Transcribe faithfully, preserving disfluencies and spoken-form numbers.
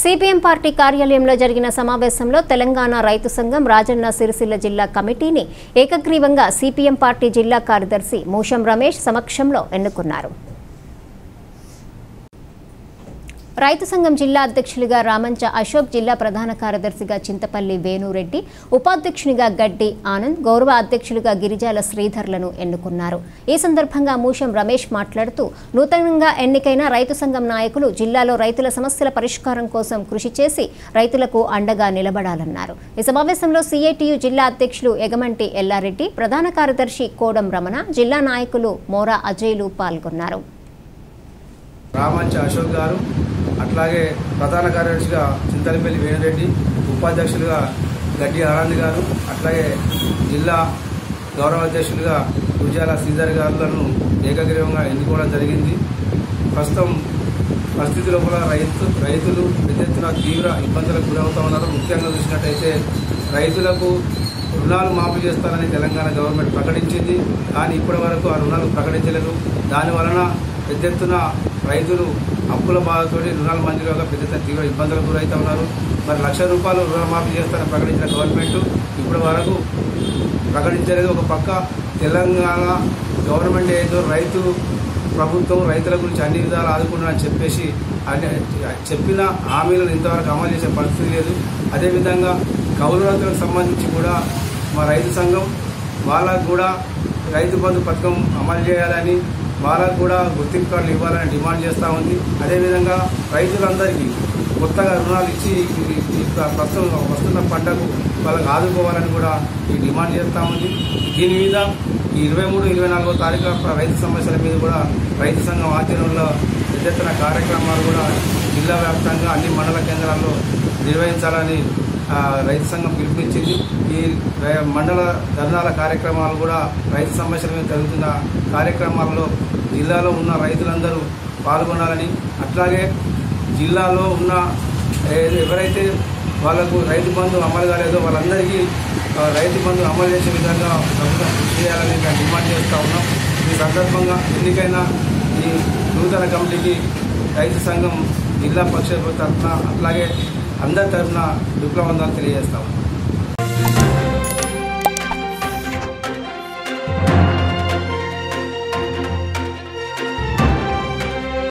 C P M Party Kariyalimla Jargina Samavesamlo, Telangana Raitu Sangam, Rajanna Sircilla Jilla Kamitini, Eka Krivanga, C P M Party Jilla Karyadarshi, Musham Ramesh, Samakshamlo, Ennukunnaru. రైతు సంఘం జిల్లా అధ్యక్షులుగా రామంచ అశోక్ జిల్లా ప్రధాన కార్యదర్శిగా చింతపల్లి వేణు రెడ్డి ఉపాధ్యక్షునిగా గట్టి ఆనంద్ గౌరవ అధ్యక్షులుగా గిరిజాల శ్రీధర్లను ఎన్నుకున్నారు. ఈ సందర్భంగా మూషం రమేష్ మాట్లాడుతూ నూతనంగా ఎన్నికైన రైతు సంఘం నాయకులు జిల్లాలో రైతుల సమస్యల పరిష్కారం కోసం కృషి చేసి రైతులకు అండగా నిలబడాలన్నారు. ఈ సమావేశంలో సిఐటియు జిల్లా అధ్యక్షులు ఎగమంటి ఎల్లారెడ్డి ప్రధాన కార్యదర్శి కోడం రమణ జిల్లా నాయకులు మోరా అజయ్లు పాల్గొన్నారు. రామంచ అశోక్ గారు అట్లాగే ప్రధాన కార్యదర్శిగా చింతపల్లి వేణురెడ్డి ఉపాధ్యక్షులుగా గట్టి అనంద్ గారు అట్లాగే జిల్లా గౌరవ అధ్యక్షులుగా బుజాల సిజర్ గారులను ఏకగ్రీవంగా ఎన్నుకోవడం జరిగింది. ప్రస్తుతం పరిస్థితి లోపల రైతు రైతులు పెద్ద ఎత్తున తీవ్ర ఇబ్బందులకు గురవుతూ ఉన్నారు. ముఖ్యంగా చూసినట్టయితే రైతులకు రుణాలు మాఫీ చేస్తారని తెలంగాణ గవర్నమెంట్ ప్రకటించింది. కానీ ఇప్పటి వరకు ఆ రుణాలు ప్రకటించలేదు. దానివలన పెద్ద ఎత్తున రైతులు అప్పుల బాధతో రుణాలు మంజూరుగా పెద్ద ఎత్తున తీవ్ర ఇబ్బందులకు గురవుతూ ఉన్నారు. మరి లక్ష రూపాయలు రుణమాఫీ చేస్తారని ప్రకటించిన గవర్నమెంట్ ఇప్పటి వరకు ప్రకటించలేదు. ఒక పక్క తెలంగాణ గవర్నమెంట్ ఏదో రైతు ప్రభుత్వం రైతుల గురించి అన్ని విధాలు ఆదుకుంటుందని చెప్పేసి అన్ని చెప్పిన హామీలను ఇంతవరకు అమలు చేసే పరిస్థితి లేదు. అదేవిధంగా కౌలు రైతులకు సంబంధించి కూడా మా రైతు సంఘం వాళ్ళకు కూడా రైతు బంధు పథకం అమలు చేయాలని వాళ్ళకు కూడా గుర్తింపు కార్డులు ఇవ్వాలని డిమాండ్ చేస్తూ ఉంది. అదేవిధంగా రైతులందరికీ కొత్తగా రుణాలు ఇచ్చి ప్రస్తుతం వస్తున్న పంటకు వాళ్ళకు ఆదుకోవాలని కూడా ఈ డిమాండ్ చేస్తూ ఉంది. దీని మీద ఈ ఇరవై మూడు ఇరవై నాలుగో తారీఖు రైతు సమస్యల మీద కూడా రైతు సంఘం ఆచరణలో పెద్ద ఎత్తున కార్యక్రమాలు కూడా జిల్లా వ్యాప్తంగా అన్ని మండల కేంద్రాల్లో నిర్వహించాలని రైతు సంఘం పిలుపునిచ్చింది. ఈ మండల ధర్నాల కార్యక్రమాలు కూడా రైతు సమస్యల మీద జరుగుతున్న కార్యక్రమాల్లో జిల్లాలో ఉన్న రైతులందరూ పాల్గొనాలని అట్లాగే జిల్లాలో ఉన్న ఎవరైతే వాళ్ళకు రైతు బంధు అమలు కాలేదో వాళ్ళందరికీ రైతు బంధు అమలు చేసే విధంగా ప్రభుత్వం కృషి చేయాలని డిమాండ్ చేస్తూ ఉన్నాం. ఈ సందర్భంగా ఎన్నికైనా ఈ నూతన కమిటీకి రైతు సంఘం జిల్లా పరిషత్ తరఫున అట్లాగే అందరి తరఫున విప్లవందాలు తెలియజేస్తా ఉన్నాం.